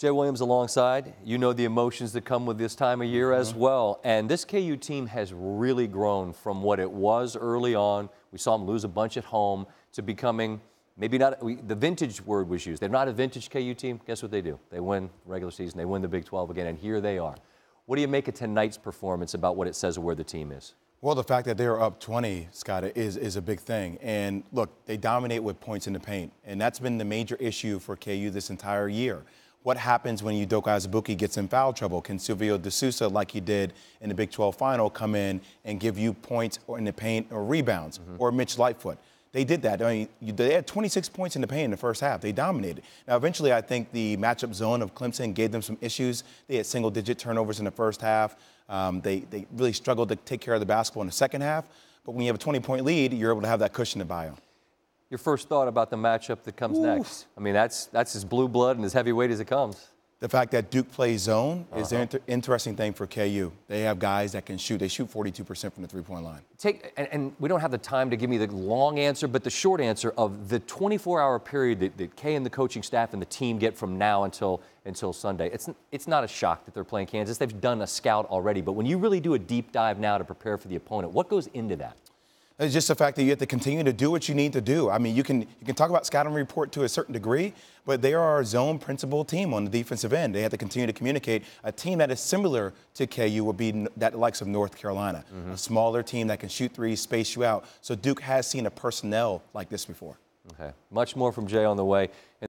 Jay Williams alongside, you know the emotions that come with this time of year as well. And this KU team has really grown from what it was early on. We saw them lose a bunch at home to becoming maybe not, the vintage word was used. They're not a vintage KU team. Guess what they do? They win regular season. They win the Big 12 again, and here they are. What do you make of tonight's performance about what it says of where the team is? Well, the fact that they're up 20, Scott, is a big thing. And look, they dominate with points in the paint. And that's been the major issue for KU this entire year. What happens when Udoka Azubuike gets in foul trouble? Can Silvio De Sousa, like he did in the Big 12 final, come in and give you points or in the paint or rebounds? Or Mitch Lightfoot? They did that. I mean, they had 26 points in the paint in the first half. They dominated. Now, eventually, I think the matchup zone of Clemson gave them some issues. They had single-digit turnovers in the first half. They really struggled to take care of the basketball in the second half. But when you have a 20-point lead, you're able to have that cushion to buy them. Your first thought about the matchup that comes next? I mean, that's as blue blood and as heavyweight as it comes. The fact that Duke plays zone is an interesting thing for KU. They have guys that can shoot. They shoot 42% from the three-point line. And we don't have the time to give me the long answer, but the short answer of the 24-hour period that Kay and the coaching staff and the team get from now until Sunday, it's not a shock that they're playing Kansas. They've done a scout already. But when you really do a deep dive now to prepare for the opponent, what goes into that? It's just the fact that you have to continue to do what you need to do. I mean, you can talk about scouting report to a certain degree, but they are a zone principal team on the defensive end. They have to continue to communicate. A team that is similar to KU would be that likes of North Carolina, a smaller team that can shoot threes, space you out. So Duke has seen a personnel like this before. Okay, much more from Jay on the way.